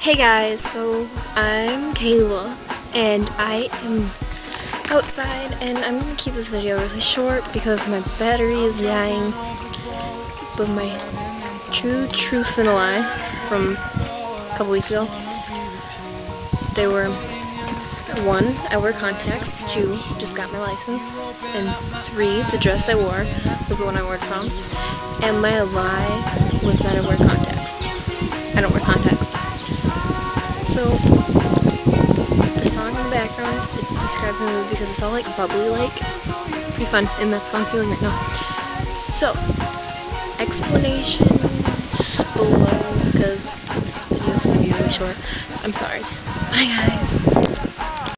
Hey guys, so I'm Kayla and I am outside and I'm gonna keep this video really short because my battery is dying. But my truth and a lie from a couple weeks ago, they were 1, I wore contacts, 2, just got my license, and 3, the dress I wore was the one I wore it from, and my lie was that I wore contacts. I don't wear contacts. So, the song in the background, it describes the movie because it's all like bubbly-like. Pretty fun, and that's how I'm feeling right now. So, explanations below because this video is going to be really short. I'm sorry. Bye guys.